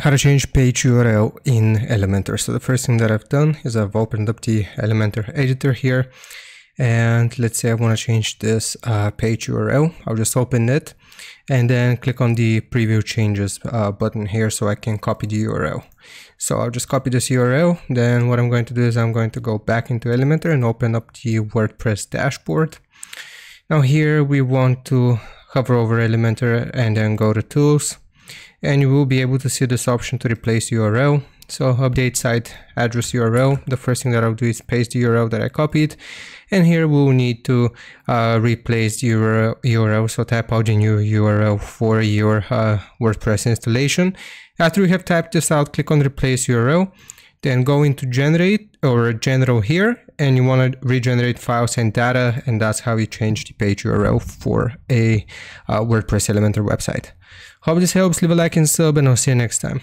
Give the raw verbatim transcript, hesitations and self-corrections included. how to change page U R L in Elementor. So the first thing that I've done is I've opened up the Elementor editor here, and let's say I want to change this uh, page U R L. I'll just open it and then click on the preview changes uh, button here so I can copy the U R L. So I'll just copy this U R L. Then what I'm going to do is I'm going to go back into Elementor and open up the WordPress dashboard. Now here we want to hover over Elementor and then go to Tools, and you will be able to see this option to replace U R L. So update site address U R L. The first thing that I'll do is paste the U R L that I copied, and here we'll need to uh, replace the U R L, U R L. So type out the new U R L for your uh, WordPress installation. After you have typed this out, click on replace U R L, then go into generate or general here, and you want to regenerate files and data, and that's how you change the page U R L for a uh, WordPress Elementor website. Hope this helps. Leave a like and sub, and I'll see you next time.